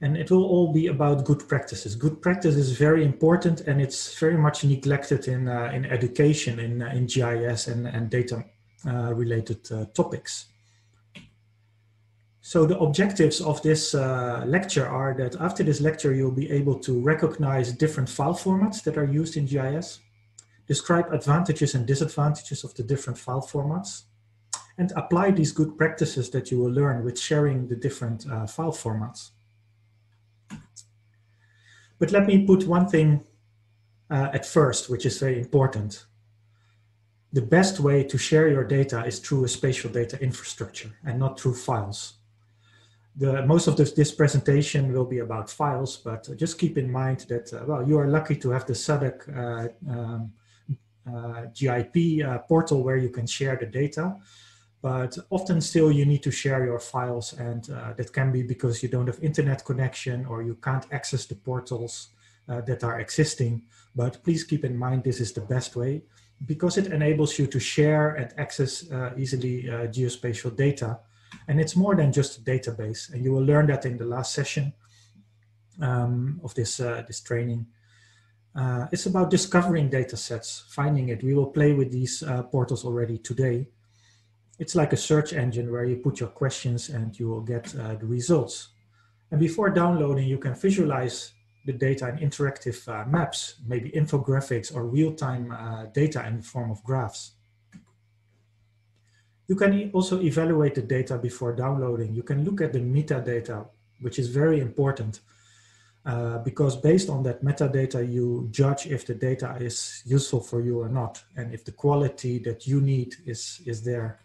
And it will all be about good practices. Good practice is very important, and it's very much neglected in education, in GIS and data related topics. So the objectives of this lecture are that after this lecture, you'll be able to recognize different file formats that are used in GIS, describe advantages and disadvantages of the different file formats, and apply these good practices that you will learn with sharing the different file formats. But let me put one thing at first, which is very important. The best way to share your data is through a spatial data infrastructure and not through files. Most of this presentation will be about files, but just keep in mind that, well, you are lucky to have the SADC GIP portal where you can share the data. But often still you need to share your files, and that can be because you don't have internet connection or you can't access the portals that are existing. But please keep in mind this is the best way because it enables you to share and access easily geospatial data. And it's more than just a database, and you will learn that in the last session of this training. It's about discovering data sets, finding it. We will play with these portals already today. It's like a search engine where you put your questions and you will get the results. And before downloading, you can visualize the data in interactive maps, maybe infographics or real-time data in the form of graphs. You can also evaluate the data before downloading. You can look at the metadata, which is very important because based on that metadata, you judge if the data is useful for you or not, and if the quality that you need is there.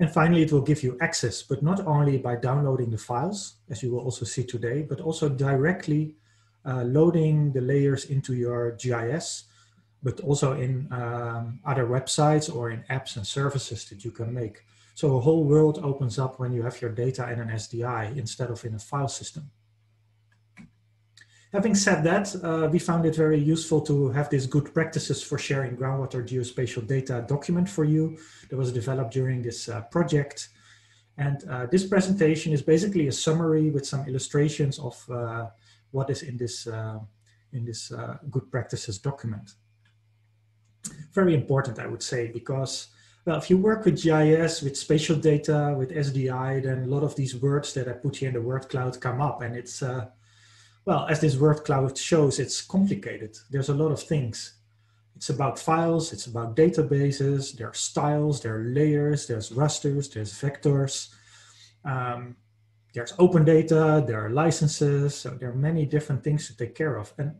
And finally, it will give you access, but not only by downloading the files, as you will also see today, but also directly loading the layers into your GIS, but also in other websites or in apps and services that you can make. So a whole world opens up when you have your data in an SDI instead of in a file system. Having said that, we found it very useful to have this good practices for sharing groundwater geospatial data document for you that was developed during this project. And this presentation is basically a summary with some illustrations of what is in this, good practices document. Very important, I would say, because, well, if you work with GIS, with spatial data, with SDI, then a lot of these words that I put here in the word cloud come up, and it's well, as this word cloud shows, it's complicated. There's a lot of things. It's about files, it's about databases, there are styles, there are layers, there's rasters, there's vectors, there's open data, there are licenses. So there are many different things to take care of. And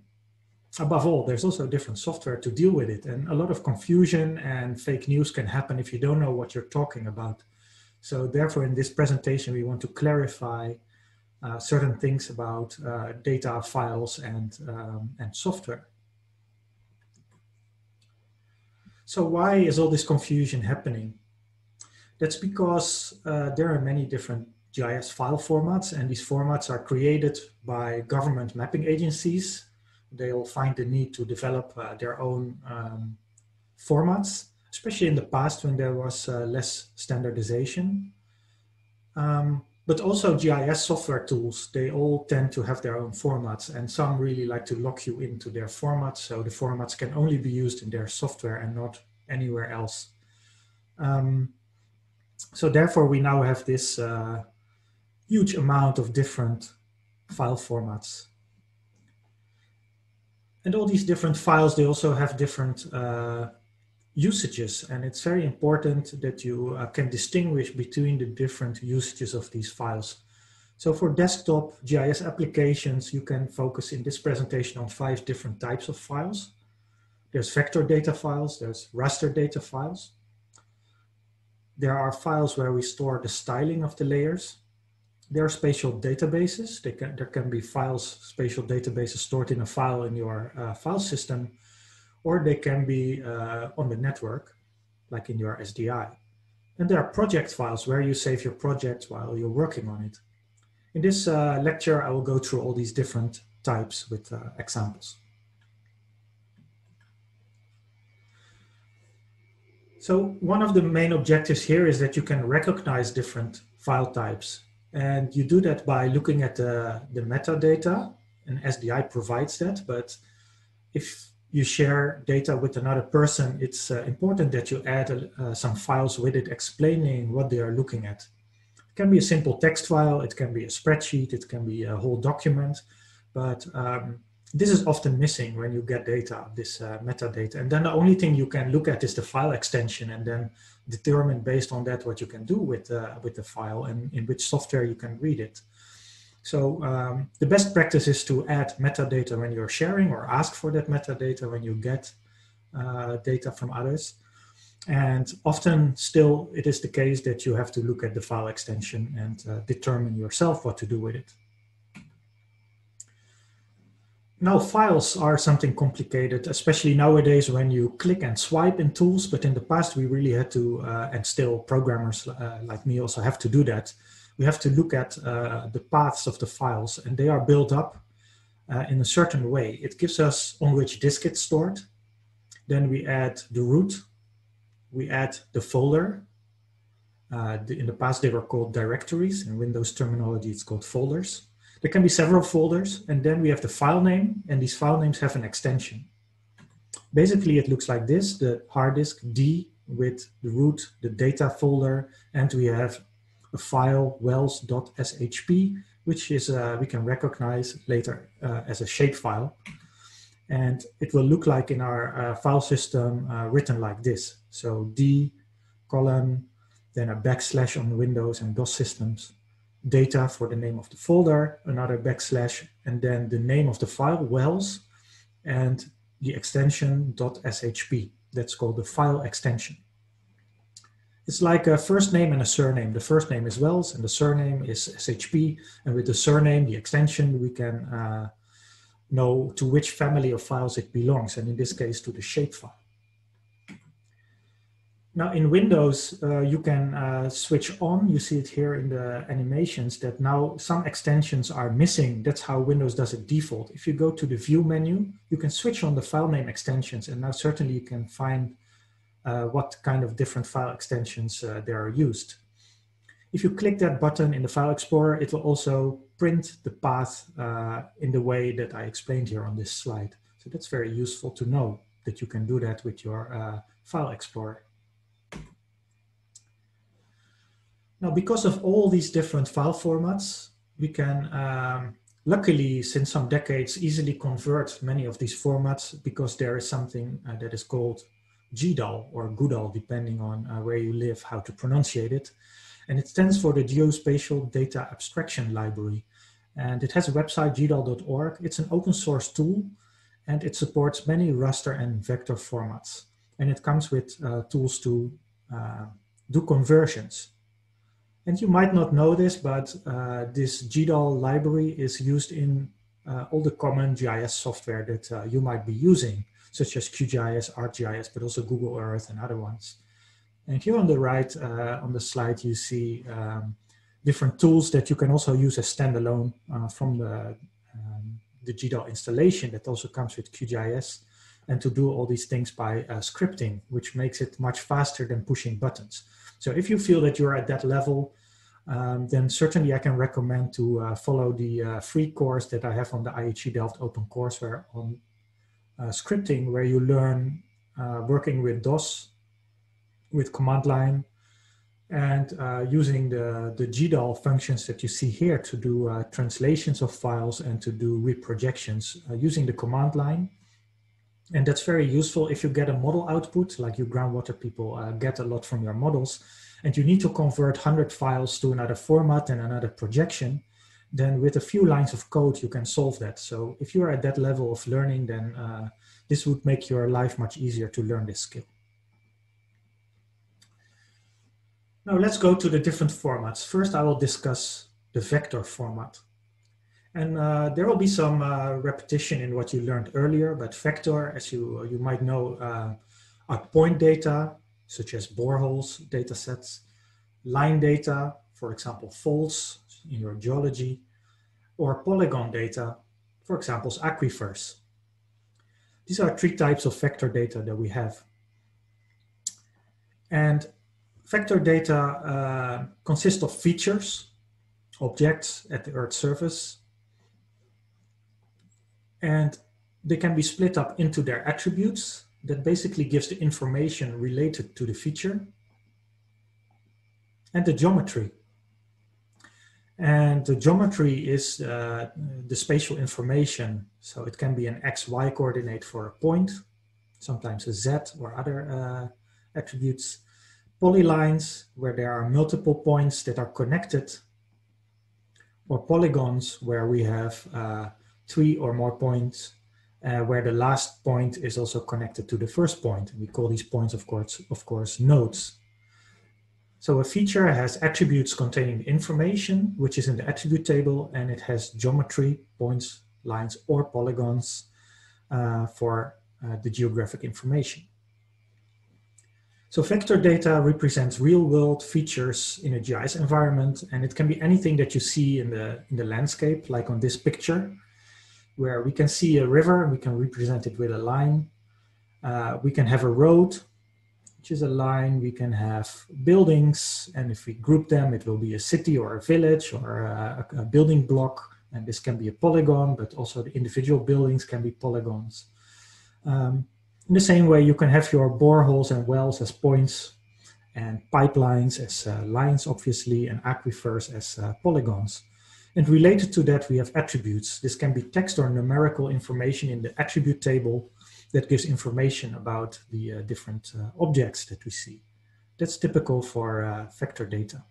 above all, there's also different software to deal with it. And a lot of confusion and fake news can happen if you don't know what you're talking about. So therefore, in this presentation, we want to clarify certain things about data, files, and software. So why is all this confusion happening? That's because there are many different GIS file formats, and these formats are created by government mapping agencies. They'll find the need to develop their own formats, especially in the past when there was less standardization. But also GIS software tools, they all tend to have their own formats, and some really like to lock you into their formats, so the formats can only be used in their software and not anywhere else. So therefore we now have this huge amount of different file formats. And all these different files, they also have different usages, and it's very important that you can distinguish between the different usages of these files. So for desktop GIS applications, you can focus in this presentation on 5 different types of files. There's vector data files, there's raster data files. There are files where we store the styling of the layers. There are spatial databases. There can be files, spatial databases stored in a file in your file system, or they can be on the network, like in your SDI. And there are project files where you save your project while you're working on it. In this lecture, I will go through all these different types with examples. So one of the main objectives here is that you can recognize different file types. And you do that by looking at the metadata, and SDI provides that. But if you share data with another person, it's important that you add some files with it explaining what they are looking at. It can be a simple text file, it can be a spreadsheet, it can be a whole document, but this is often missing when you get data, this metadata. And then the only thing you can look at is the file extension, and then determine based on that what you can do with the file and in which software you can read it. So the best practice is to add metadata when you're sharing, or ask for that metadata when you get data from others. And often still it is the case that you have to look at the file extension and determine yourself what to do with it. Now, files are something complicated, especially nowadays when you click and swipe in tools. But in the past, we really had to, and still programmers like me also have to do that. We have to look at the paths of the files, and they are built up in a certain way. It gives us on which disk it's stored. Then we add the root, we add the folder. In the past, they were called directories. In Windows terminology, it's called folders. There can be several folders, and then we have the file name, and these file names have an extension. Basically, it looks like this, the hard disk D with the root, the data folder, and we have a file wells.shp, which is we can recognize later as a shapefile. And it will look like in our file system written like this. So D, colon, then a backslash on Windows and DOS systems. Data for the name of the folder, another backslash, and then the name of the file, wells, and the extension .shp. That's called the file extension. It's like a first name and a surname. The first name is Wells and the surname is shp. And with the surname, the extension, we can know to which family of files it belongs, and in this case, to the shapefile. Now in Windows, you can switch on. You see it here in the animations that now some extensions are missing. That's how Windows does it default. If you go to the View menu, you can switch on the file name extensions, and now certainly you can find what kind of different file extensions they are used. If you click that button in the File Explorer, it will also print the path in the way that I explained here on this slide. So that's very useful to know that you can do that with your File Explorer. Now, because of all these different file formats, we can, luckily, since some decades, easily convert many of these formats, because there is something that is called GDAL or GUDAL, depending on where you live, how to pronunciate it. And it stands for the Geospatial Data Abstraction Library. And it has a website, gdal.org. It's an open source tool, and it supports many raster and vector formats. And it comes with tools to do conversions. And you might not know this, but this GDAL library is used in all the common GIS software that you might be using, such as QGIS, ArcGIS, but also Google Earth and other ones. And here on the right, on the slide, you see different tools that you can also use as standalone from the GDAL installation that also comes with QGIS, and to do all these things by scripting, which makes it much faster than pushing buttons. So if you feel that you're at that level, then certainly I can recommend to follow the free course that I have on the IHE Delft OpenCourseWare on scripting, where you learn working with DOS, with command line, and using the GDAL functions that you see here to do translations of files and to do reprojections using the command line. And that's very useful if you get a model output, like you groundwater people get a lot from your models, and you need to convert 100 files to another format and another projection, then with a few lines of code, you can solve that. So if you're at that level of learning, then this would make your life much easier to learn this skill. Now let's go to the different formats. First, I will discuss the vector format. And there will be some repetition in what you learned earlier, but vector, as you might know, are point data, such as boreholes, data sets, line data, for example, faults in your geology, or polygon data, for example, aquifers. These are three types of vector data that we have. And vector data consists of features, objects at the Earth's surface. And they can be split up into their attributes. That basically gives the information related to the feature, and the geometry. And the geometry is the spatial information. So it can be an XY coordinate for a point, sometimes a Z or other attributes. Polylines, where there are multiple points that are connected, or polygons, where we have 3 or more points, where the last point is also connected to the first point. We call these points, of course, nodes. So a feature has attributes containing information, which is in the attribute table, and it has geometry, points, lines, or polygons for the geographic information. So vector data represents real-world features in a GIS environment, and it can be anything that you see in the landscape, like on this picture, where we can see a river, we can represent it with a line. We can have a road, which is a line. We can have buildings, and if we group them, it will be a city or a village or a building block, and this can be a polygon, but also the individual buildings can be polygons. In the same way, you can have your boreholes and wells as points, and pipelines as lines, obviously, and aquifers as polygons. And related to that, we have attributes. This can be text or numerical information in the attribute table that gives information about the different objects that we see. That's typical for vector data.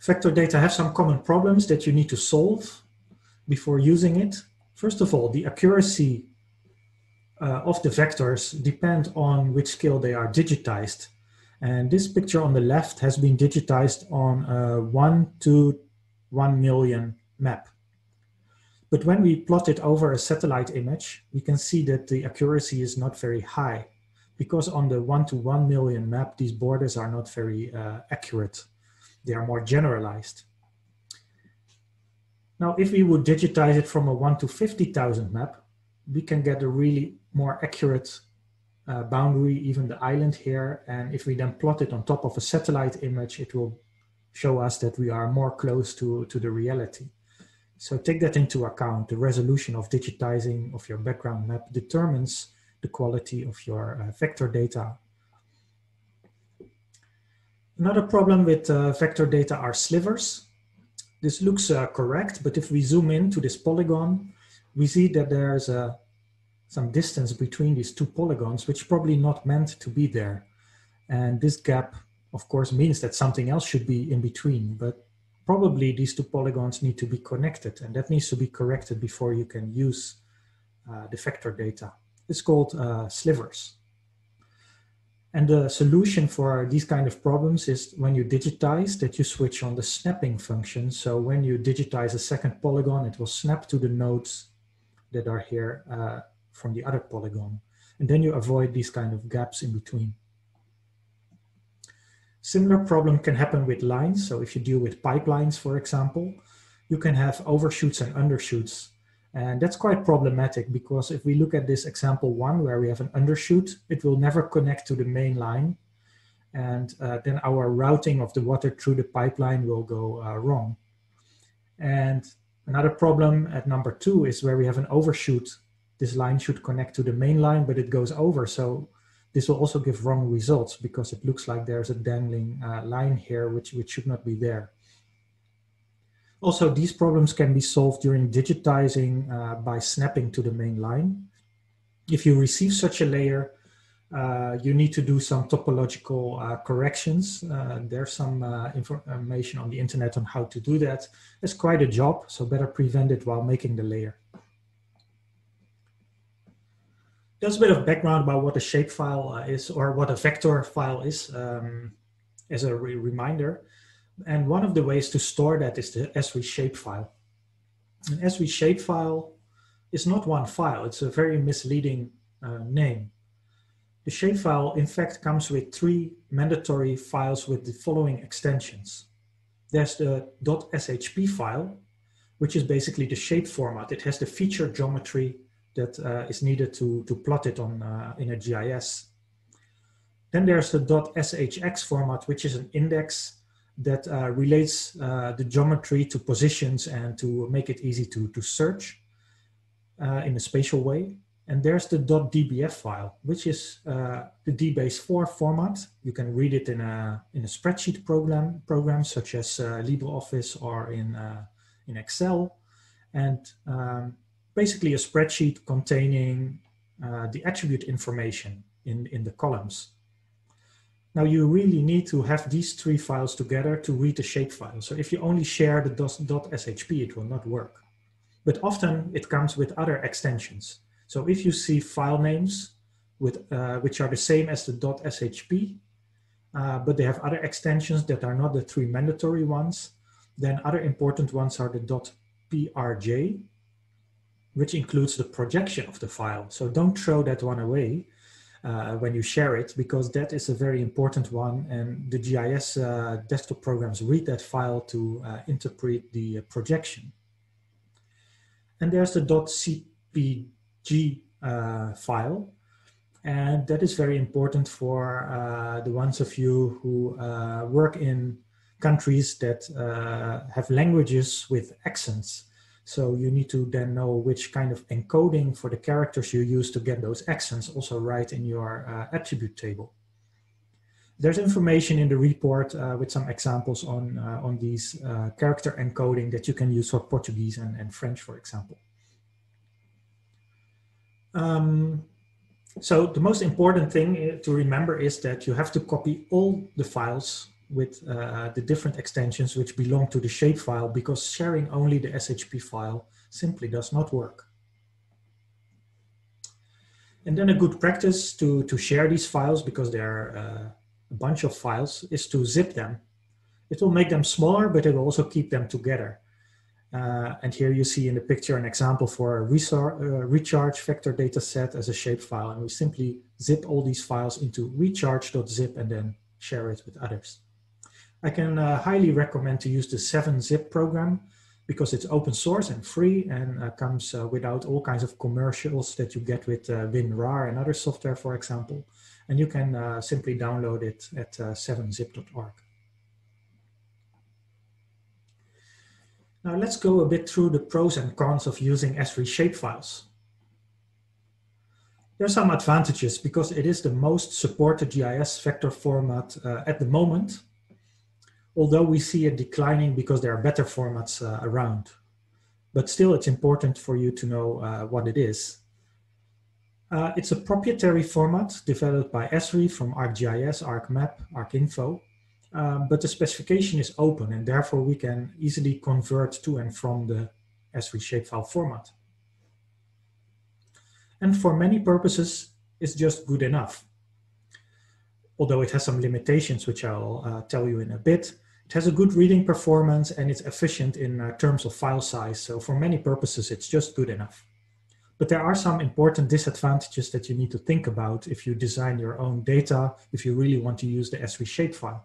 Vector data have some common problems that you need to solve before using it. First of all, the accuracy of the vectors depends on which scale they are digitized. And this picture on the left has been digitized on a 1:1,000,000 map. But when we plot it over a satellite image, we can see that the accuracy is not very high, because on the 1:1,000,000 map, these borders are not very accurate. They are more generalized. Now, if we would digitize it from a 1:50,000 map, we can get a really more accurate boundary, even the island here, and if we then plot it on top of a satellite image, it will show us that we are more close to the reality. So take that into account. The resolution of digitizing of your background map determines the quality of your vector data. Another problem with vector data are slivers. This looks correct, but if we zoom in to this polygon, we see that there's a some distance between these two polygons, which probably not meant to be there. And this gap, of course, means that something else should be in between, but probably these two polygons need to be connected, and that needs to be corrected before you can use the vector data. It's called slivers. And the solution for these kind of problems is when you digitize that you switch on the snapping function. So when you digitize a second polygon, it will snap to the nodes that are here from the other polygon, and then you avoid these kind of gaps in between. Similar problem can happen with lines. So if you deal with pipelines, for example, you can have overshoots and undershoots, and that's quite problematic, because if we look at this example one where we have an undershoot, it will never connect to the main line, and then our routing of the water through the pipeline will go wrong. And another problem at number 2 is where we have an overshoot. This line should connect to the main line, but it goes over. So this will also give wrong results, because it looks like there's a dangling line here, which should not be there. Also, these problems can be solved during digitizing by snapping to the main line. If you receive such a layer, you need to do some topological corrections. There's some information on the internet on how to do that. It's quite a job, so better prevent it while making the layer. There's a bit of background about what a shapefile is, or what a vector file is, as a reminder. And one of the ways to store that is the ESRI shapefile. An ESRI shapefile is not one file. It's a very misleading name. The shapefile, in fact, comes with 3 mandatory files with the following extensions. There's the .shp file, which is basically the shape format. It has the feature geometry that is needed to plot it on in a GIS. Then there's the .shx format, which is an index that relates the geometry to positions and to make it easy to search in a spatial way. And there's the .dbf file, which is the DBase4 format. You can read it in a spreadsheet program such as LibreOffice or in Excel, and basically a spreadsheet containing the attribute information in the columns. Now you really need to have these three files together to read the shapefile. So if you only share the .shp, it will not work. But often it comes with other extensions. So if you see file names with, which are the same as the .shp, but they have other extensions that are not the three mandatory ones, then other important ones are the .prj, which includes the projection of the file. So don't throw that one away when you share it, because that is a very important one, and the GIS desktop programs read that file to interpret the projection. And there's the .cpg file, and that is very important for the ones of you who work in countries that have languages with accents. So you need to then know which kind of encoding for the characters you use to get those accents also right in your attribute table. There's information in the report with some examples on these character encoding that you can use for Portuguese and French, for example. So the most important thing to remember is that you have to copy all the files with the different extensions which belong to the shapefile, because sharing only the SHP file simply does not work. And then a good practice to share these files, because there are a bunch of files, is to zip them. It will make them smaller, but it will also keep them together. And here you see in the picture an example for a recharge vector data set as a shapefile, and we simply zip all these files into recharge.zip and then share it with others. I can highly recommend to use the 7zip program, because it's open source and free, and comes without all kinds of commercials that you get with WinRAR and other software, for example. And you can simply download it at 7zip.org. Now let's go a bit through the pros and cons of using Esri shapefiles. There are some advantages, because it is the most supported GIS vector format at the moment, although we see it declining because there are better formats around. But still, it's important for you to know what it is. It's a proprietary format developed by Esri from ArcGIS, ArcMap, ArcInfo, but the specification is open, and therefore we can easily convert to and from the Esri shapefile format. And for many purposes, it's just good enough. Although it has some limitations, which I'll tell you in a bit. It has a good reading performance, and it's efficient in terms of file size. So for many purposes, it's just good enough. But there are some important disadvantages that you need to think about if you design your own data, if you really want to use the Esri shapefile.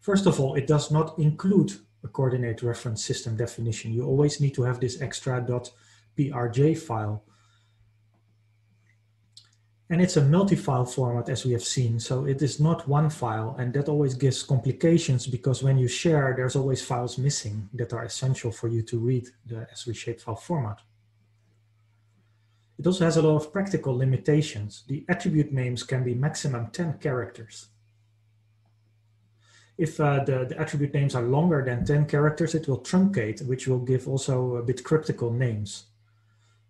First of all, it does not include a coordinate reference system definition. You always need to have this extra .prj file. And it's a multi-file format, as we have seen, so it is not one file, and that always gives complications, because when you share, there's always files missing that are essential for you to read the Esri shapefile format. It also has a lot of practical limitations. The attribute names can be maximum 10 characters. If the attribute names are longer than 10 characters, it will truncate, which will give also a bit cryptical names.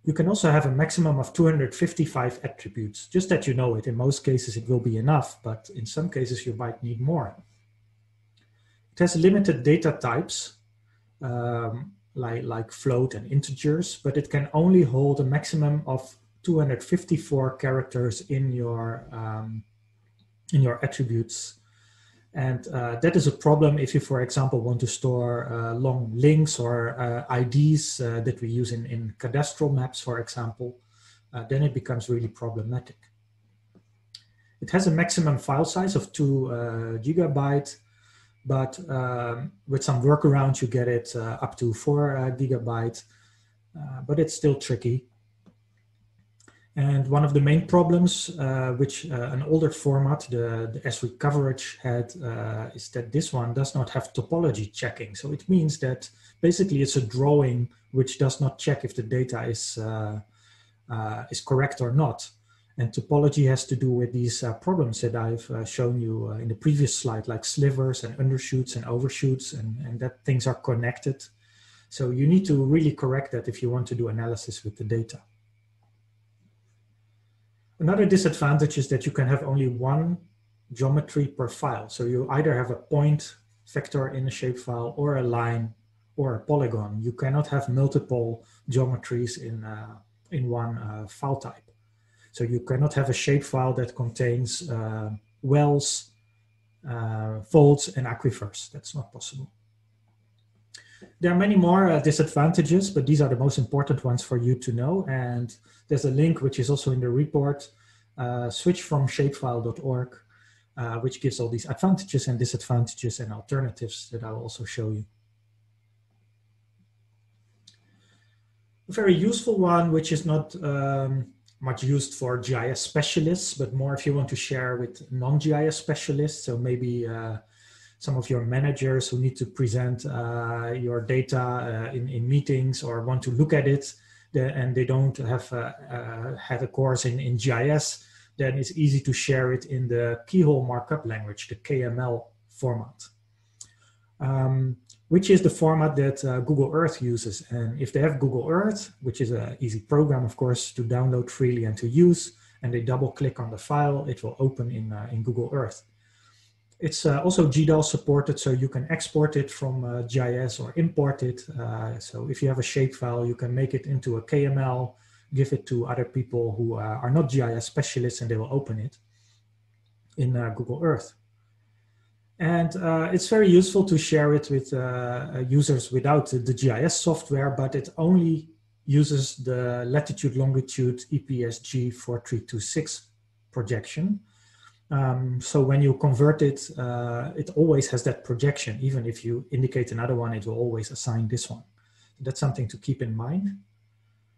You can also have a maximum of 255 attributes, just that you know it. In most cases, it will be enough, but in some cases, you might need more. It has limited data types, like float and integers, but it can only hold a maximum of 254 characters in your attributes. And that is a problem if you, for example, want to store long links or IDs that we use in cadastral maps, for example, then it becomes really problematic. It has a maximum file size of 2 GB, but with some workarounds, you get it up to 4 GB, but it's still tricky. And one of the main problems which an older format, the S3 coverage had, is that this one does not have topology checking. So it means that basically it's a drawing which does not check if the data is correct or not. And topology has to do with these problems that I've shown you in the previous slide, like slivers and undershoots and overshoots, and that things are connected. So you need to really correct that if you want to do analysis with the data. Another disadvantage is that you can have only one geometry per file. So you either have a point vector in a shapefile or a line or a polygon. You cannot have multiple geometries in one file type. So you cannot have a shapefile that contains wells, faults, and aquifers. That's not possible. There are many more disadvantages, but these are the most important ones for you to know. And there's a link which is also in the report, switchfromshapefile.org, which gives all these advantages and disadvantages and alternatives that I'll also show you. A very useful one, which is not much used for GIS specialists, but more if you want to share with non-GIS specialists. So maybe some of your managers who need to present your data in meetings or want to look at it, and they don't have had a course in GIS, then it's easy to share it in the keyhole markup language, the KML format, which is the format that Google Earth uses. And if they have Google Earth, which is an easy program, of course, to download freely and to use, and they double click on the file, it will open in Google Earth. It's also GDAL supported, so you can export it from GIS or import it. So if you have a shapefile, you can make it into a KML, give it to other people who are not GIS specialists, and they will open it in Google Earth. And it's very useful to share it with users without the GIS software, but it only uses the latitude, longitude EPSG 4326 projection. So when you convert it, it always has that projection. Even if you indicate another one, it will always assign this one. That's something to keep in mind.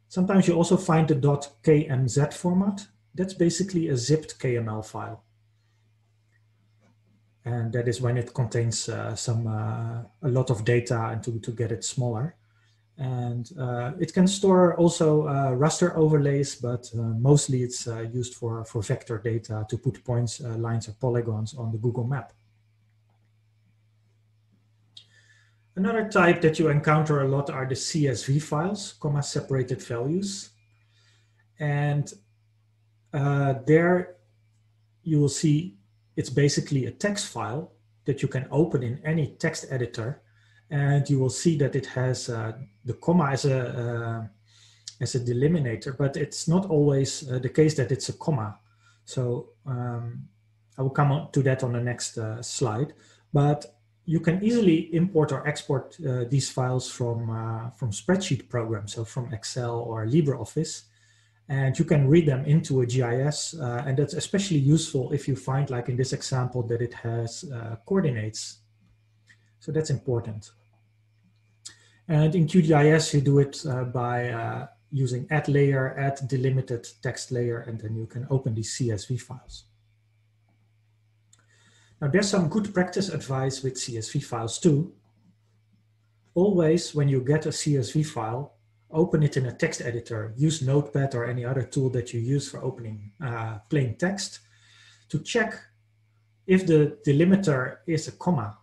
Sometimes you also find the .kmz format. That's basically a zipped KML file. And that is when it contains a lot of data and to get it smaller. And it can store also raster overlays, but mostly it's used for vector data to put points, lines, or polygons on the Google map. Another type that you encounter a lot are the CSV files, comma-separated values. And there you will see it's basically a text file that you can open in any text editor. And you will see that it has the comma as a delimiter, but it's not always the case that it's a comma. So I will come on to that on the next slide. But you can easily import or export these files from spreadsheet programs, so from Excel or LibreOffice, and you can read them into a GIS. And that's especially useful if you find, like in this example, that it has coordinates. So that's important. And in QGIS, you do it by using add layer, add delimited text layer, and then you can open these CSV files. Now, there's some good practice advice with CSV files too. Always, when you get a CSV file, open it in a text editor. Use Notepad or any other tool that you use for opening plain text to check if the delimiter is a comma.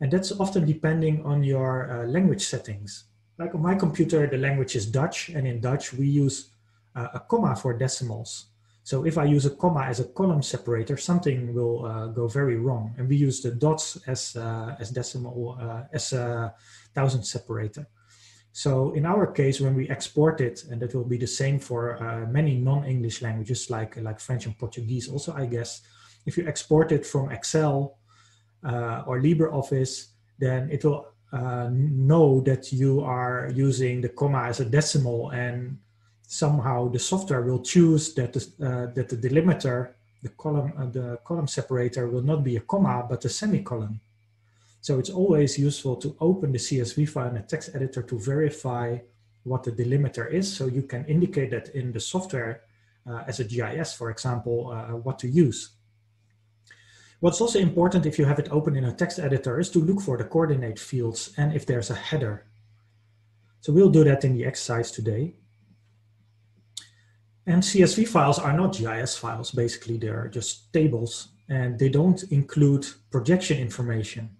And that's often depending on your language settings. Like on my computer, the language is Dutch, and in Dutch we use a comma for decimals. So if I use a comma as a column separator, something will go very wrong. And we use the dots as decimal, as a thousand separator. So in our case, when we export it, and that will be the same for many non-English languages like French and Portuguese also, I guess, if you export it from Excel, or LibreOffice, then it will know that you are using the comma as a decimal, and somehow the software will choose that the delimiter, the column separator, will not be a comma but a semicolon. So it's always useful to open the CSV file in a text editor to verify what the delimiter is, so you can indicate that in the software as a GIS, for example, what to use. What's also important if you have it open in a text editor is to look for the coordinate fields and if there's a header. So we'll do that in the exercise today. And CSV files are not GIS files. Basically, they're just tables and they don't include projection information.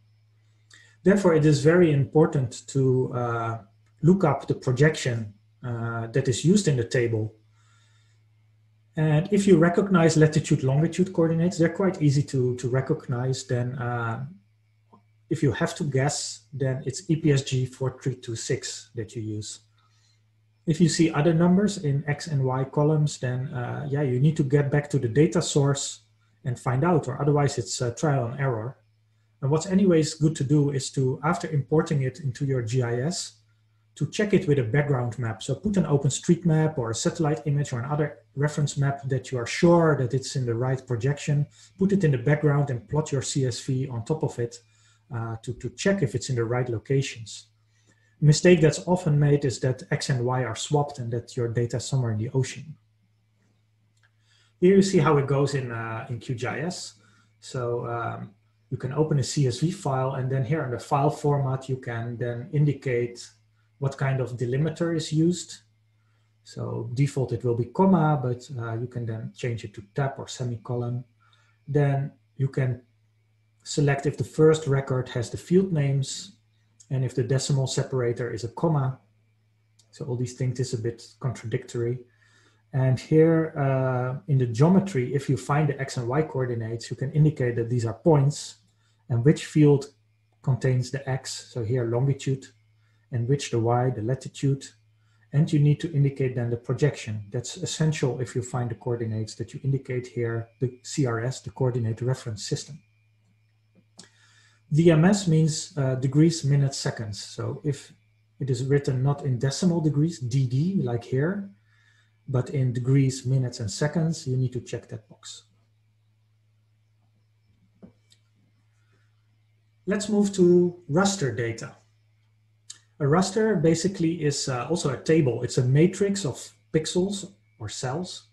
Therefore, it is very important to look up the projection that is used in the table. And if you recognize latitude, longitude coordinates, they're quite easy to recognize. Then if you have to guess, then it's EPSG 4326 that you use. If you see other numbers in X and Y columns, then yeah, you need to get back to the data source and find out, or otherwise it's trial and error. And what's anyways good to do is to, after importing it into your GIS, to check it with a background map. So put an OpenStreetMap or a satellite image or another reference map that you are sure that it's in the right projection, put it in the background and plot your CSV on top of it to check if it's in the right locations. A mistake that's often made is that X and Y are swapped and that your data is somewhere in the ocean. Here you see how it goes in QGIS. So you can open a CSV file, and then here in the file format, you can then indicate what kind of delimiter is used. So default, it will be comma, but you can then change it to tab or semicolon. Then you can select if the first record has the field names and if the decimal separator is a comma. So all these things is a bit contradictory. And here in the geometry, if you find the X and Y coordinates, you can indicate that these are points and which field contains the X, so here longitude, and which the Y, the latitude, and you need to indicate then the projection. That's essential if you find the coordinates that you indicate here, the CRS, the coordinate reference system. DMS means degrees, minutes, seconds. So if it is written not in decimal degrees, DD, like here, but in degrees, minutes, and seconds, you need to check that box. Let's move to raster data. A raster basically is also a table. It's a matrix of pixels or cells.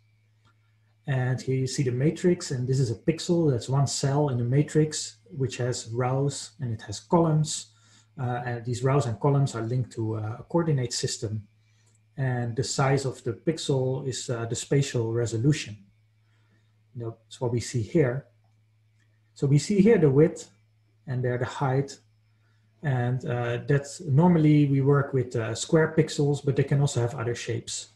And here you see the matrix, and this is a pixel. That's one cell in the matrix, which has rows and it has columns. And these rows and columns are linked to a coordinate system. And the size of the pixel is the spatial resolution. That's what we see here. So we see here the width, and there the height. And that's normally we work with square pixels, but they can also have other shapes.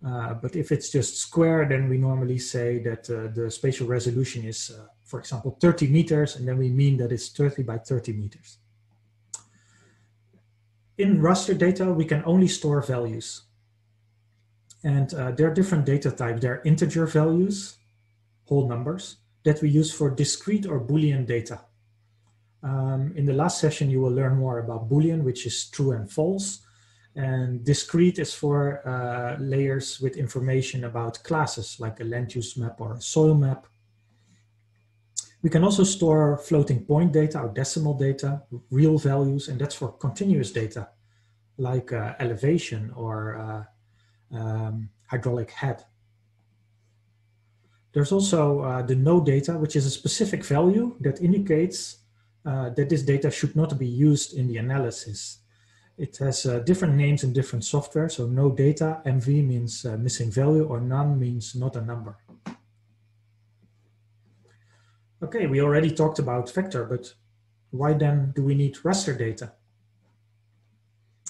But if it's just square, then we normally say that the spatial resolution is, for example, 30 meters, and then we mean that it's 30 by 30 meters. In raster data, we can only store values. And there are different data types. There are integer values, whole numbers, that we use for discrete or Boolean data. In the last session, you will learn more about Boolean, which is true and false. And discrete is for layers with information about classes, like a land use map or a soil map. We can also store floating point data or decimal data, real values, and that's for continuous data, like elevation or hydraulic head. There's also the no data, which is a specific value that indicates that this data should not be used in the analysis. It has different names in different software. So no data, MV means missing value, or none means not a number. Okay, we already talked about vector, but why then do we need raster data?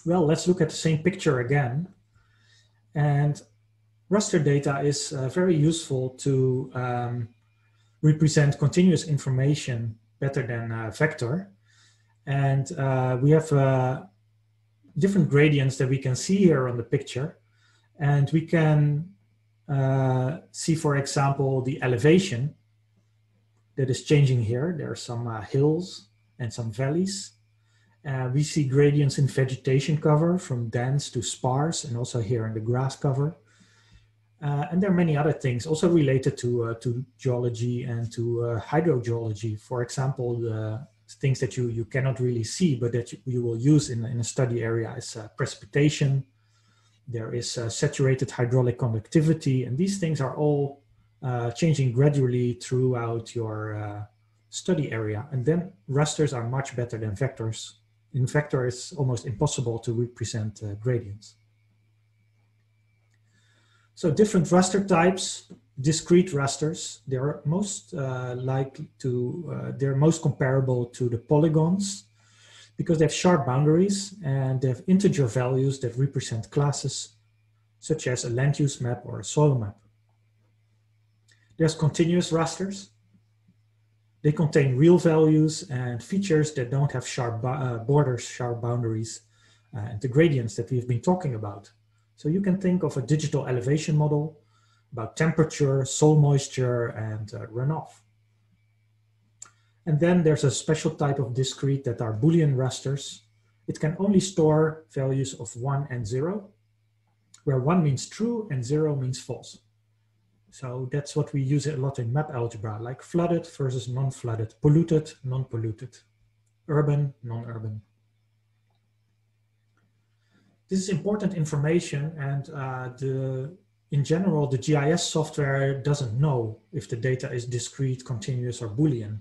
Well, let's look at the same picture again. And raster data is very useful to represent continuous information better than vector, and we have different gradients that we can see here on the picture, and we can see, for example, the elevation that is changing here. There are some hills and some valleys. We see gradients in vegetation cover from dense to sparse, and also here in the grass cover. And there are many other things also related to geology and to hydrogeology. For example, the things that you cannot really see, but that you will use in a study area is precipitation, there is saturated hydraulic conductivity, and these things are all changing gradually throughout your study area. And then rasters are much better than vectors. In vector, it's almost impossible to represent gradients. So different raster types, discrete rasters, they are most they're most comparable to the polygons because they have sharp boundaries and they have integer values that represent classes, such as a land use map or a soil map. There's continuous rasters. They contain real values and features that don't have sharp borders, sharp boundaries, and the gradients that we've been talking about. So you can think of a digital elevation model about temperature, soil moisture, and runoff. And then there's a special type of discrete that are Boolean rasters. It can only store values of 1 and 0, where 1 means true and 0 means false. So that's what we use a lot in map algebra, like flooded versus non-flooded, polluted, non-polluted, urban, non-urban. This is important information, and in general, the GIS software doesn't know if the data is discrete, continuous, or Boolean.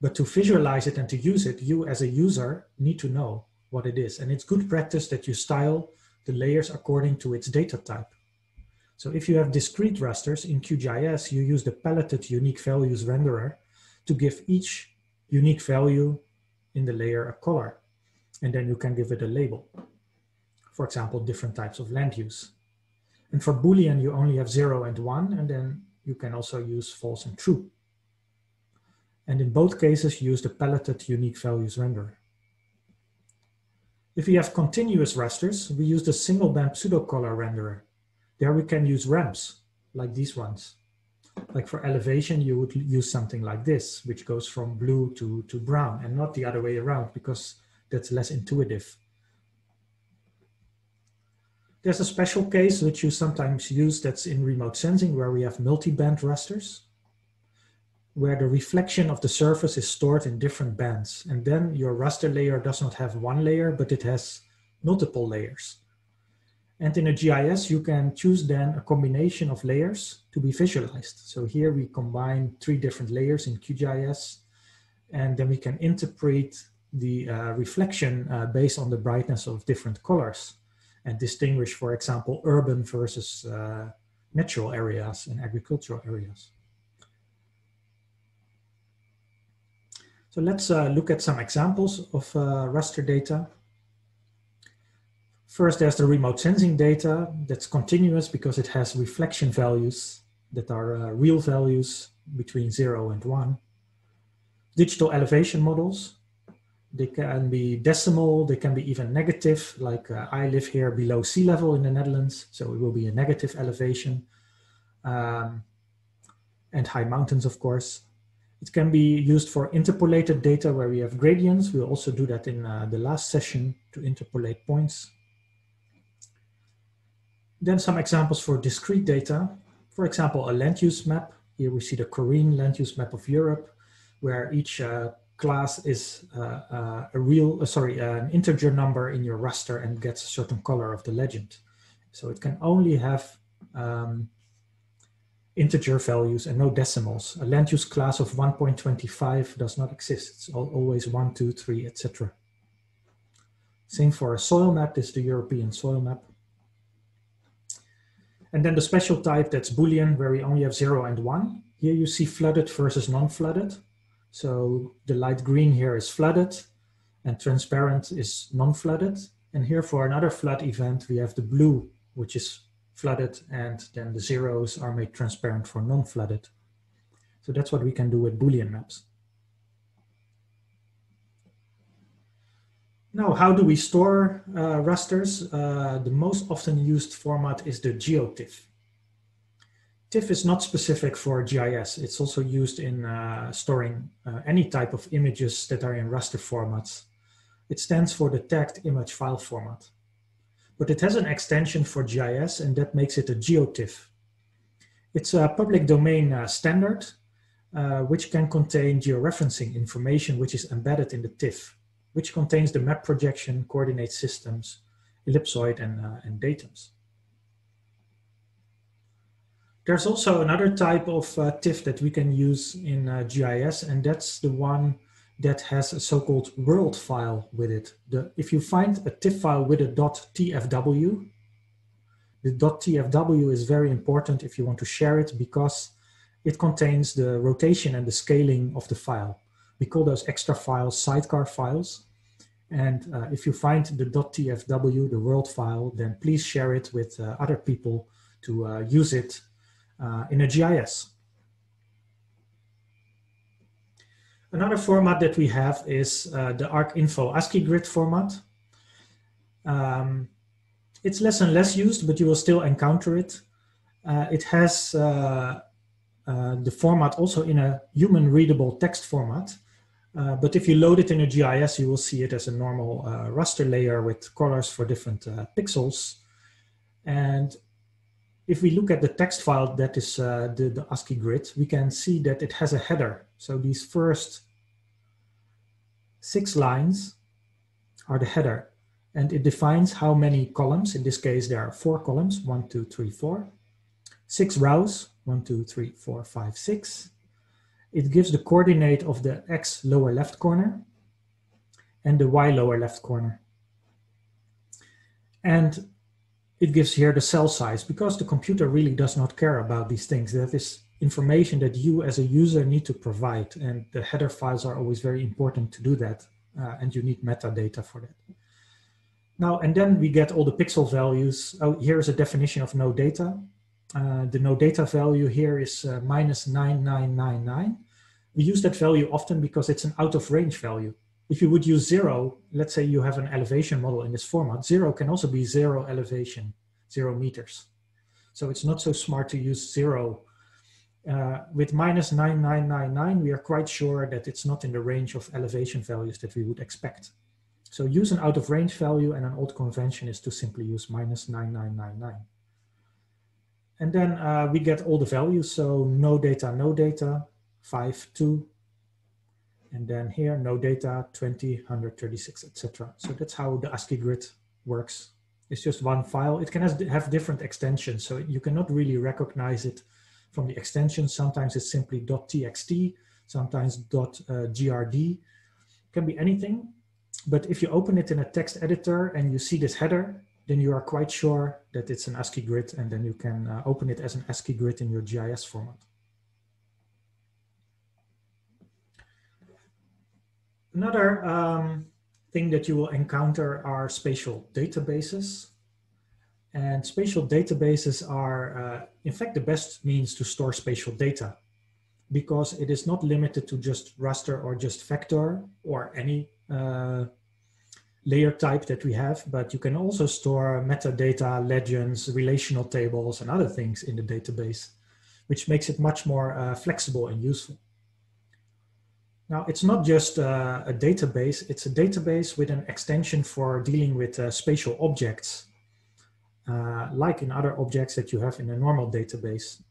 But to visualize it and to use it, you as a user need to know what it is. And it's good practice that you style the layers according to its data type. So if you have discrete rasters in QGIS, you use the paletted unique values renderer to give each unique value in the layer a color. And then you can give it a label. For example, different types of land use. And for Boolean, you only have 0 and 1, and then you can also use false and true. And in both cases, use the paletted unique values renderer. If we have continuous rasters, we use the single band pseudocolor renderer. There we can use ramps, like these ones. Like for elevation, you would use something like this, which goes from blue to brown, and not the other way around, because that's less intuitive. There's a special case which you sometimes use that's in remote sensing, where we have multi-band rasters, where the reflection of the surface is stored in different bands. And then your raster layer does not have one layer, but it has multiple layers. And in a GIS, you can choose then a combination of layers to be visualized. So here we combine 3 different layers in QGIS, and then we can interpret the reflection based on the brightness of different colors and distinguish, for example, urban versus natural areas and agricultural areas. So let's look at some examples of raster data. First, there's the remote sensing data that's continuous because it has reflection values that are real values between 0 and 1. Digital elevation models, they can be decimal, they can be even negative, like I live here below sea level in the Netherlands, so it will be a negative elevation, and high mountains, of course. It can be used for interpolated data where we have gradients. We'll also do that in the last session, to interpolate points. Then some examples for discrete data. For example, a land use map. Here we see the Korean land use map of Europe, where each class is an integer number in your raster and gets a certain color of the legend. So it can only have integer values and no decimals. A land use class of 1.25 does not exist. It's always 1, 2, 3, etc. Same for a soil map. This is the European soil map. And then the special type that's Boolean, where we only have 0 and 1. Here you see flooded versus non-flooded. So the light green here is flooded and transparent is non-flooded. And here for another flood event, we have the blue, which is flooded, and then the zeros are made transparent for non-flooded. So that's what we can do with Boolean maps. Now, how do we store rasters? The most often used format is the GeoTIFF. TIFF is not specific for GIS. It's also used in storing any type of images that are in raster formats. It stands for the tagged image file format. But it has an extension for GIS, and that makes it a GeoTIFF. It's a public domain standard, which can contain georeferencing information which is embedded in the TIFF, which contains the map projection, coordinate systems, ellipsoid, and datums. There's also another type of TIFF that we can use in GIS, and that's the one that has a so-called world file with it. If you find a TIFF file with a .tfw, the .tfw is very important if you want to share it, because it contains the rotation and the scaling of the file. We call those extra files sidecar files. And if you find the .tfw, the world file, then please share it with other people to use it in a GIS. Another format that we have is the ArcInfo ASCII grid format. It's less and less used, but you will still encounter it. It has the format also in a human readable text format. But if you load it in a GIS, you will see it as a normal raster layer with colors for different pixels. And if we look at the text file that is the ASCII grid, we can see that it has a header. So these first 6 lines are the header, and it defines how many columns. In this case, there are 4 columns, 1, 2, 3, 4. 6 rows, 1, 2, 3, 4, 5, 6. It gives the coordinate of the X lower left corner and the Y lower left corner. And it gives here the cell size, because the computer really does not care about these things. That is information that you as a user need to provide. And the header files are always very important to do that. And you need metadata for that. Now, and then we get all the pixel values. Oh, here's a definition of no data. The no data value here is -9999. We use that value often because it's an out of range value. If you would use 0, let's say you have an elevation model in this format, 0 can also be 0 elevation, 0 meters. So it's not so smart to use 0. With -9999, we are quite sure that it's not in the range of elevation values that we would expect. So use an out of range value, and an old convention is to simply use -9999. And then we get all the values, so no data, 5, 2, and then here, no data, 20, 136, etc. So that's how the ASCII grid works. It's just one file. It can have different extensions, so you cannot really recognize it from the extension. Sometimes it's simply .txt, sometimes .grd. It can be anything, but if you open it in a text editor and you see this header, then you are quite sure that it's an ASCII grid, and then you can open it as an ASCII grid in your GIS format. Another thing that you will encounter are spatial databases. And spatial databases are, in fact, the best means to store spatial data, because it is not limited to just raster or just vector or any layer type that we have, but you can also store metadata, legends, relational tables, and other things in the database, which makes it much more flexible and useful. Now, it's not just a database, it's a database with an extension for dealing with spatial objects, like in other objects that you have in a normal database.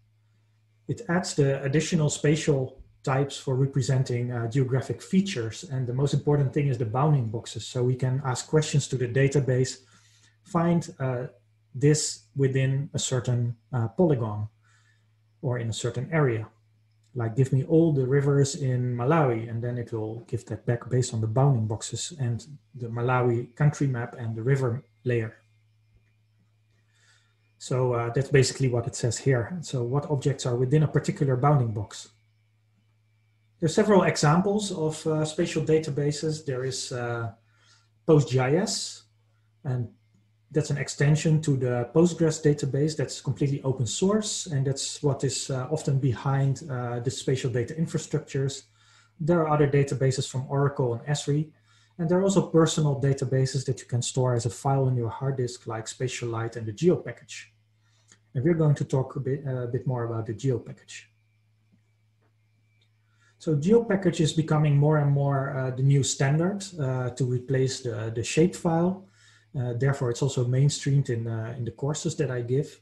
It adds the additional spatial types for representing geographic features. And the most important thing is the bounding boxes. So we can ask questions to the database, find this within a certain polygon or in a certain area. Like, give me all the rivers in Malawi, and then it will give that back based on the bounding boxes and the Malawi country map and the river layer. So that's basically what it says here. So what objects are within a particular bounding box? There are several examples of spatial databases. There is PostGIS, and that's an extension to the Postgres database that's completely open source, and that's what is often behind the spatial data infrastructures. There are other databases from Oracle and Esri, and there are also personal databases that you can store as a file on your hard disk, like Spatialite and the Geo package. And we're going to talk a bit more about the Geo package. So Geo package is becoming more and more the new standard to replace the shapefile. Therefore, it's also mainstreamed in the courses that I give.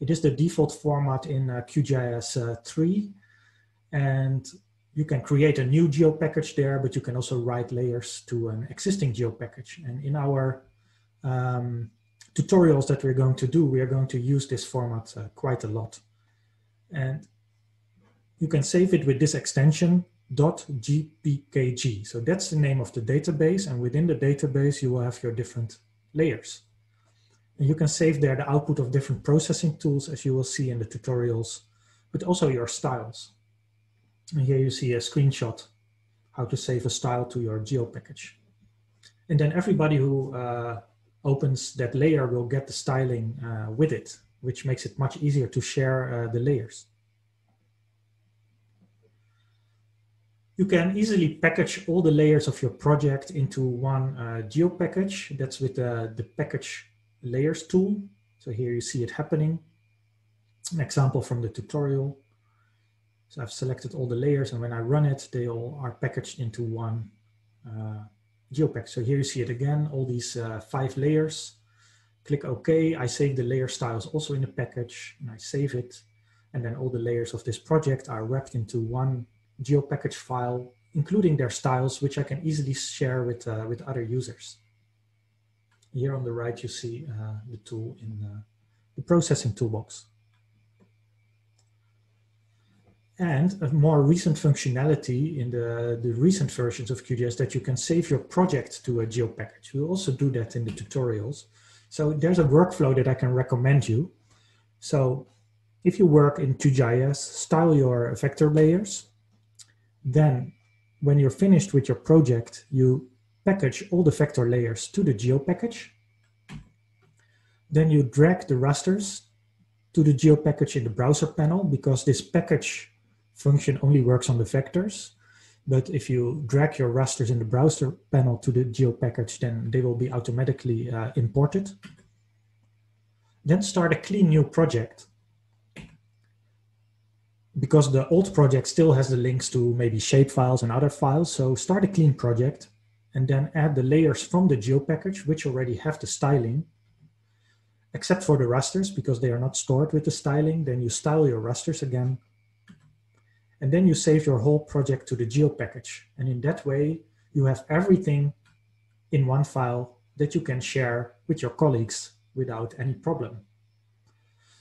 It is the default format in QGIS 3, and you can create a new Geo package there, but you can also write layers to an existing Geo package. And in our tutorials that we're going to do, we are going to use this format quite a lot. and you can save it with this extension .gpkg. So that's the name of the database, and within the database you will have your different layers. And you can save there the output of different processing tools, as you will see in the tutorials, but also your styles. And here you see a screenshot how to save a style to your geo package. And then everybody who opens that layer will get the styling with it, which makes it much easier to share the layers. You can easily package all the layers of your project into one geo package. That's with the package layers tool. So here you see it happening. An example from the tutorial. So I've selected all the layers, and when I run it, they all are packaged into one geopack. So here you see it again, all these 5 layers. Click OK. I save the layer styles also in the package, and I save it. And then all the layers of this project are wrapped into one GeoPackage file, including their styles, which I can easily share with other users. Here on the right, you see the tool in the processing toolbox. And a more recent functionality in the recent versions of QGIS that you can save your project to a GeoPackage. We'll also do that in the tutorials. So there's a workflow that I can recommend you. So if you work in QGIS, style your vector layers. Then when you're finished with your project, you package all the vector layers to the GeoPackage. Then you drag the rasters to the GeoPackage in the browser panel, because this package function only works on the vectors, but if you drag your rasters in the browser panel to the GeoPackage, then they will be automatically imported. Then start a clean new project, because the old project still has the links to maybe shapefiles and other files. So start a clean project, and then add the layers from the GeoPackage, which already have the styling, except for the rasters, because they are not stored with the styling. Then you style your rasters again. And then you save your whole project to the GeoPackage. And in that way, you have everything in one file that you can share with your colleagues without any problem.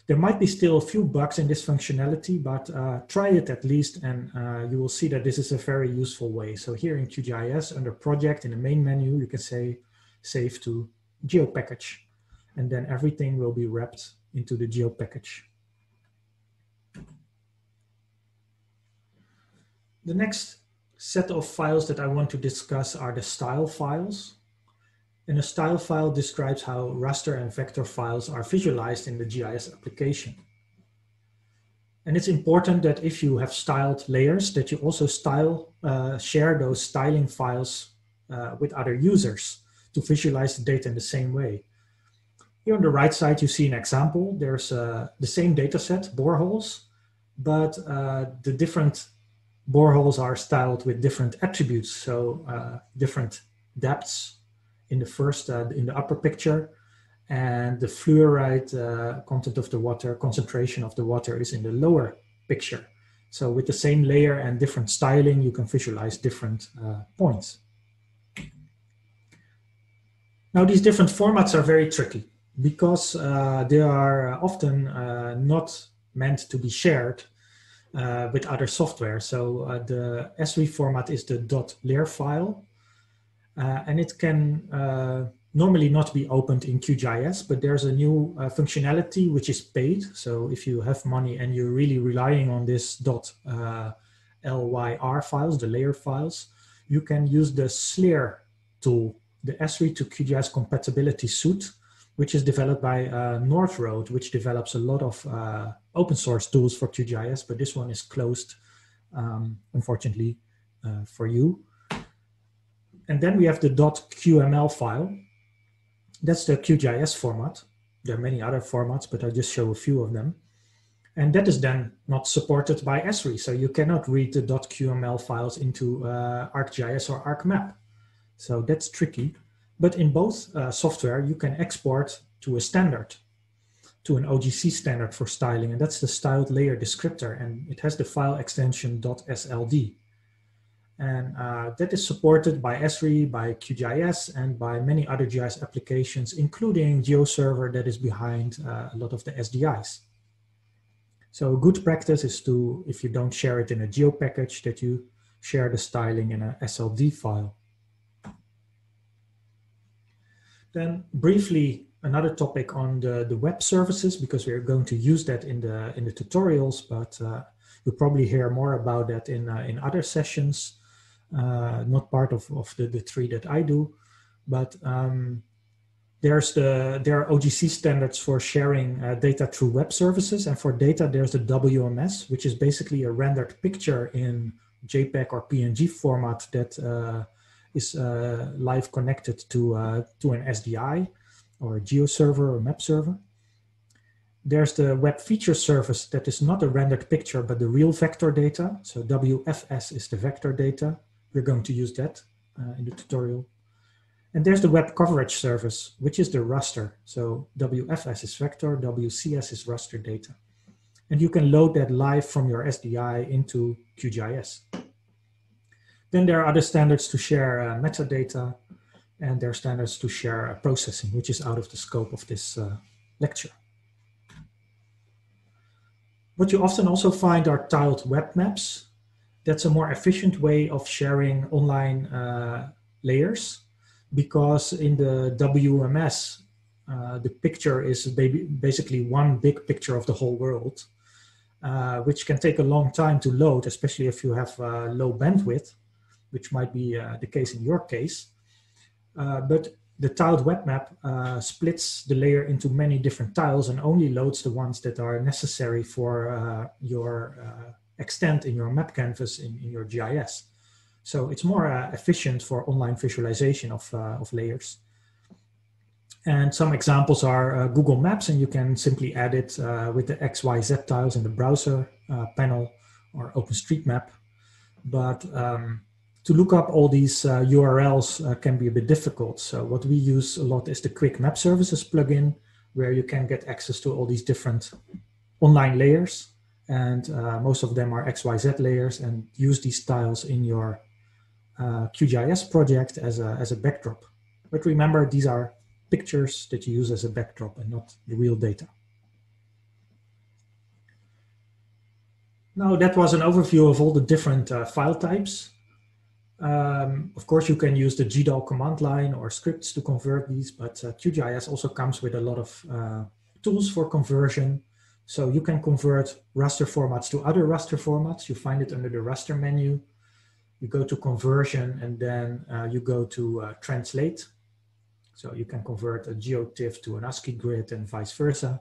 There might be still a few bugs in this functionality, but try it at least, and you will see that this is a very useful way. So here in QGIS, under project in the main menu, you can say save to GeoPackage, and then everything will be wrapped into the GeoPackage. The next set of files that I want to discuss are the style files. And a style file describes how raster and vector files are visualized in the GIS application. And it's important that if you have styled layers, that you also share those styling files with other users to visualize the data in the same way. Here on the right side, you see an example. There's the same data set, boreholes, but the different boreholes are styled with different attributes, so different depths in the first, in the upper picture, and the fluoride content of the water, concentration of the water, is in the lower picture. So with the same layer and different styling, you can visualize different points. Now, these different formats are very tricky, because they are often not meant to be shared with other software. So the SW format is the .layer file, and it can normally not be opened in QGIS, but there's a new functionality which is paid. So if you have money and you're really relying on this .lyr files, the layer files, you can use the SLER tool, the SW to QGIS compatibility suite, which is developed by North Road, which develops a lot of open source tools for QGIS, but this one is closed, unfortunately, for you. And then we have the .qml file. That's the QGIS format. There are many other formats, but I'll just show a few of them. And that is then not supported by ESRI, so you cannot read the .qml files into ArcGIS or ArcMap. So that's tricky. But in both software, you can export to a standard, to an OGC standard for styling, and that's the styled layer descriptor, and it has the file extension .sld. And that is supported by ESRI, by QGIS, and by many other GIS applications, including GeoServer, that is behind a lot of the SDIs. So good practice is to, if you don't share it in a geo package, that you share the styling in a SLD file. Then briefly, another topic on the web services, because we're going to use that in the tutorials, but you'll probably hear more about that in other sessions, not part of the three that I do, but there are OGC standards for sharing data through web services, and for data there's the WMS, which is basically a rendered picture in JPEG or PNG format that is live connected to an SDI or a geo server or map server. There's the web feature service that is not a rendered picture but the real vector data. So WFS is the vector data. We're going to use that in the tutorial. And there's the web coverage service, which is the raster. So WFS is vector, WCS is raster data. And you can load that live from your SDI into QGIS. Then there are other standards to share metadata, and there are standards to share processing, which is out of the scope of this lecture. What you often also find are tiled web maps. That's a more efficient way of sharing online layers, because in the WMS, the picture is basically one big picture of the whole world, which can take a long time to load, especially if you have low bandwidth, which might be the case in your case. But the tiled web map splits the layer into many different tiles and only loads the ones that are necessary for your extent in your map canvas in your GIS. So it's more efficient for online visualization of layers. And some examples are Google Maps, and you can simply add it with the XYZ tiles in the browser panel, or OpenStreetMap. But to look up all these URLs can be a bit difficult. So what we use a lot is the Quick Map Services plugin, where you can get access to all these different online layers. And most of them are XYZ layers, and use these tiles in your QGIS project as a backdrop. But remember, these are pictures that you use as a backdrop and not the real data. Now, that was an overview of all the different file types. Of course, you can use the GDAL command line or scripts to convert these, but QGIS also comes with a lot of tools for conversion. So you can convert raster formats to other raster formats. You find it under the raster menu. You go to conversion, and then you go to translate. So you can convert a GeoTIFF to an ASCII grid and vice versa.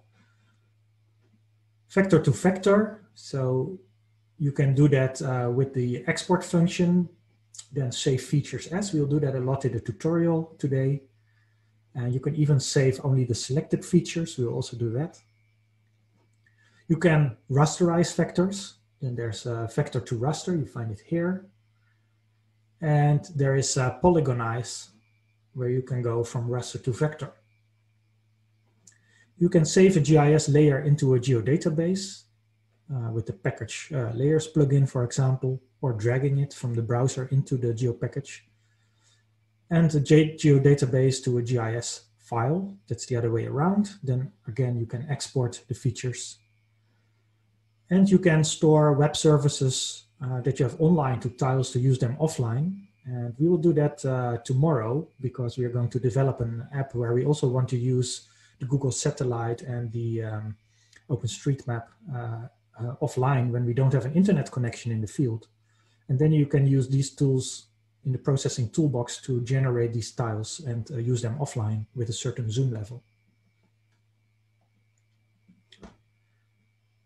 Vector to vector, so you can do that with the export function, then save features as. We'll do that a lot in the tutorial today. And you can even save only the selected features. We'll also do that. You can rasterize vectors. Then there's vector to raster, you find it here. And there is polygonize, where you can go from raster to vector. You can save a GIS layer into a geodatabase with the package layers plugin, for example, or dragging it from the browser into the geopackage. And a geodatabase to a GIS file, that's the other way around. Then again, you can export the features. And you can store web services that you have online to tiles to use them offline. And we will do that tomorrow, because we are going to develop an app where we also want to use the Google Satellite and the OpenStreetMap offline when we don't have an internet connection in the field. And then you can use these tools in the processing toolbox to generate these tiles and use them offline with a certain zoom level.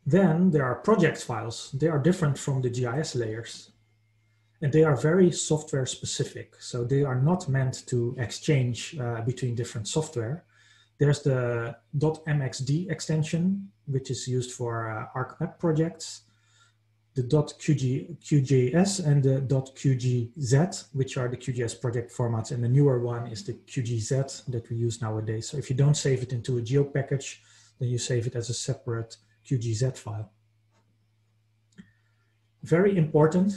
Then there are project files. They are different from the GIS layers. And they are very software specific. So they are not meant to exchange between different software. There's the .mxd extension, which is used for ArcMap projects, the .QGIS and the .QGZ, which are the QGIS project formats. And the newer one is the QGZ that we use nowadays. So if you don't save it into a geo package, then you save it as a separate QGZ file. Very important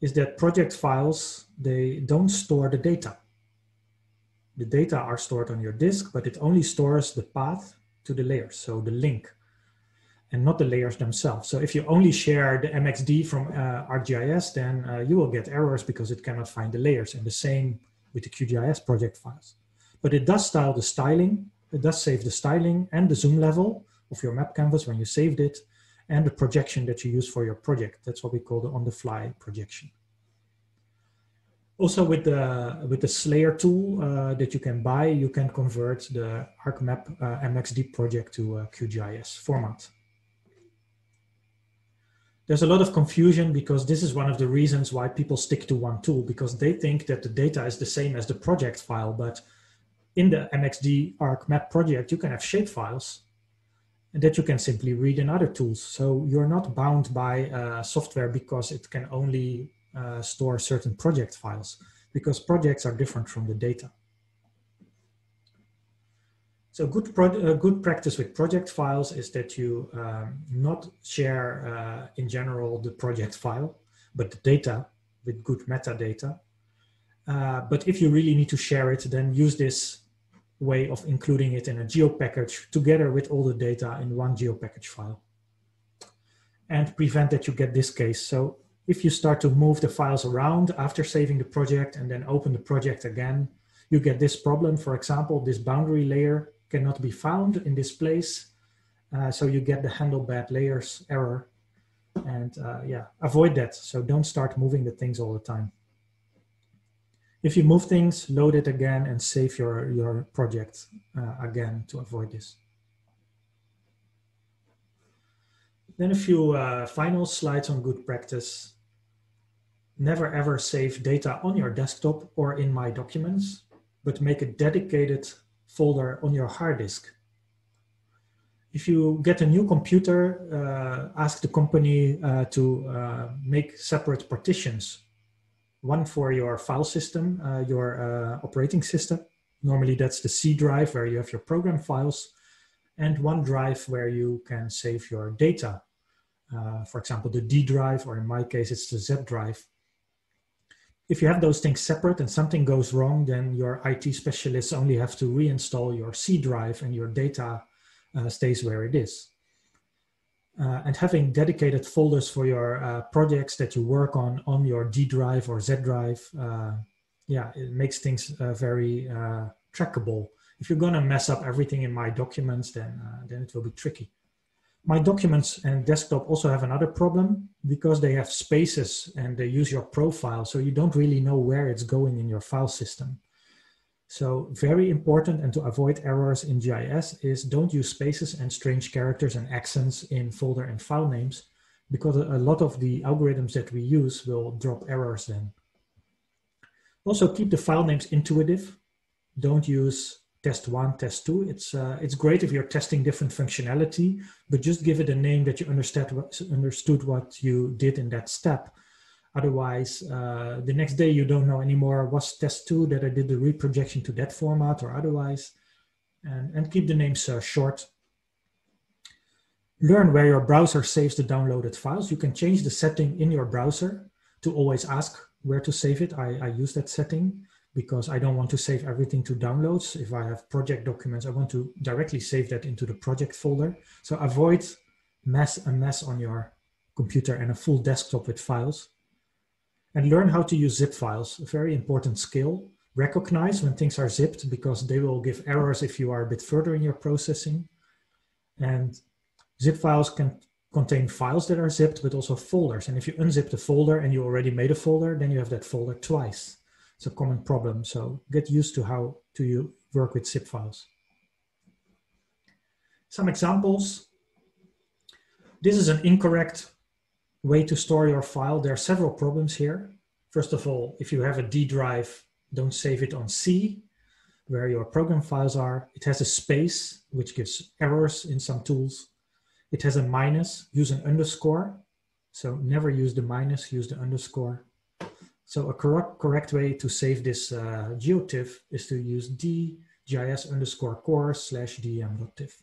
is that project files, they don't store the data. The data are stored on your disk, but it only stores the path to the layer, so the link. and not the layers themselves. So if you only share the MXD from ArcGIS, then you will get errors because it cannot find the layers, and the same with the QGIS project files. But it does style the styling, it does save the styling and the zoom level of your map canvas when you saved it, and the projection that you use for your project. That's what we call the on-the-fly projection. Also with the Slayer tool that you can buy, you can convert the ArcMap MXD project to a QGIS format. There's a lot of confusion because this is one of the reasons why people stick to one tool, because they think that the data is the same as the project file, but in the MXD ArcMap project, you can have shapefiles that you can simply read in other tools. So you're not bound by software because it can only store certain project files, because projects are different from the data. So good practice with project files is that you not share in general the project file, but the data with good metadata. But if you really need to share it, then use this way of including it in a GeoPackage together with all the data in one GeoPackage file. And prevent that you get this case. So if you start to move the files around after saving the project and then open the project again, you get this problem. For example, this boundary layer cannot be found in this place. So you get the handle bad layers error, and yeah, avoid that. So don't start moving the things all the time. If you move things, load it again and save your project again to avoid this. Then a few final slides on good practice. Never ever save data on your desktop or in My Documents, but make a dedicated folder on your hard disk. If you get a new computer, ask the company to make separate partitions. One for your file system, your operating system. Normally that's the C drive where you have your program files, and one drive where you can save your data. For example, the D drive, or in my case, it's the Z drive. If you have those things separate and something goes wrong, then your IT specialists only have to reinstall your C drive and your data stays where it is. And having dedicated folders for your projects that you work on your D drive or Z drive, yeah, it makes things very trackable. If you're gonna mess up everything in My Documents, then it will be tricky. My Documents and desktop also have another problem, because they have spaces and they use your profile, so you don't really know where it's going in your file system. So very important, and to avoid errors in GIS, is don't use spaces and strange characters and accents in folder and file names, because a lot of the algorithms that we use will drop errors then. Also keep the file names intuitive. Don't use test 1, test 2. It's great if you're testing different functionality, but just give it a name that you understood what you did in that step. Otherwise, the next day you don't know anymore, was test 2 that I did the reprojection to that format or otherwise, and keep the names short. Learn where your browser saves the downloaded files. You can change the setting in your browser to always ask where to save it. I use that setting because I don't want to save everything to downloads. If I have project documents, I want to directly save that into the project folder. So avoid a mess on your computer and a full desktop with files. And learn how to use zip files, a very important skill. Recognize when things are zipped, because they will give errors if you are a bit further in your processing. And zip files can contain files that are zipped, but also folders. And if you unzip the folder and you already made a folder, then you have that folder twice. It's a common problem. So get used to how to work with zip files. Some examples. This is an incorrect way to store your file. There are several problems here. First of all, if you have a D drive, don't save it on C, where your program files are. It has a space, which gives errors in some tools. It has a minus, use an underscore. So never use the minus, use the underscore. So a correct way to save this geotiff is to use dgis_core/dm.tiff.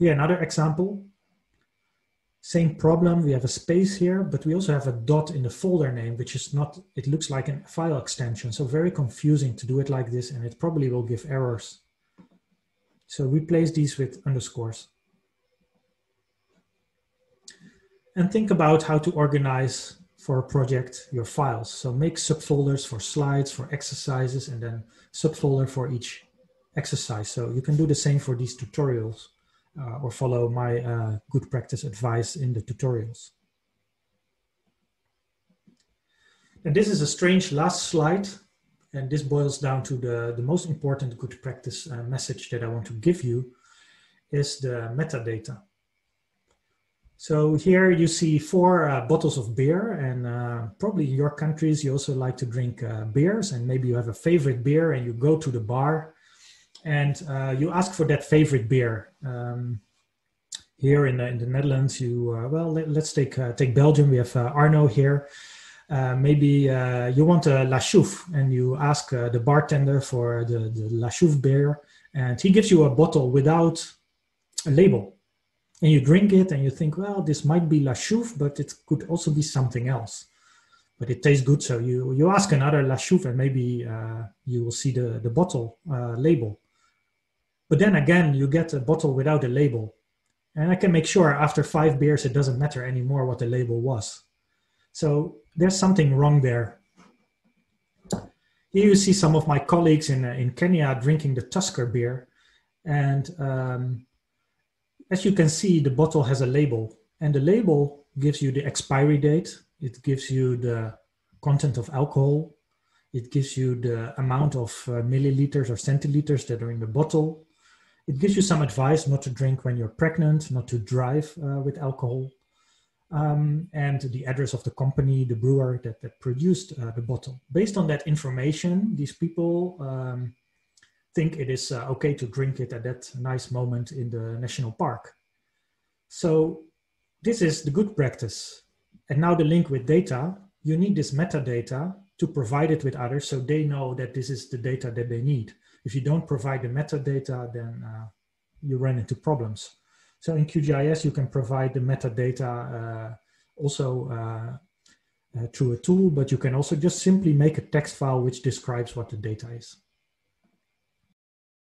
Here another example. Same problem, we have a space here, but we also have a dot in the folder name, which is not, it looks like a file extension. So very confusing to do it like this, and it probably will give errors. So replace these with underscores. and think about how to organize for a project your files. So make subfolders for slides, for exercises, and then subfolder for each exercise. So you can do the same for these tutorials or follow my good practice advice in the tutorials. And this is a strange last slide, and this boils down to the most important good practice message that I want to give you is the metadata. So here you see 4 bottles of beer, and probably in your countries you also like to drink beers, and maybe you have a favorite beer and you go to the bar and you ask for that favorite beer. Here in the Netherlands, you well, let's take Belgium. We have Arno here. Maybe you want a La Chouffe, and you ask the bartender for the La Chouffe beer, and he gives you a bottle without a label. And you drink it and you think, well, this might be La Chouffe, but it could also be something else. But it tastes good, so you ask another La Chouffe, and maybe you will see the bottle label. But then again, you get a bottle without a label. And I can make sure after 5 beers, it doesn't matter anymore what the label was. So there's something wrong there. Here you see some of my colleagues in Kenya drinking the Tusker beer. And as you can see, the bottle has a label. And the label gives you the expiry date. It gives you the content of alcohol. It gives you the amount of milliliters or centiliters that are in the bottle. It gives you some advice not to drink when you're pregnant, not to drive with alcohol. And the address of the company, the brewer that produced the bottle. Based on that information, these people think it is okay to drink it at that nice moment in the national park. So this is the good practice. And now the link with data, you need this metadata to provide it with others so they know that this is the data that they need. If you don't provide the metadata, then you run into problems. So in QGIS, you can provide the metadata also through a tool, but you can also just simply make a text file which describes what the data is.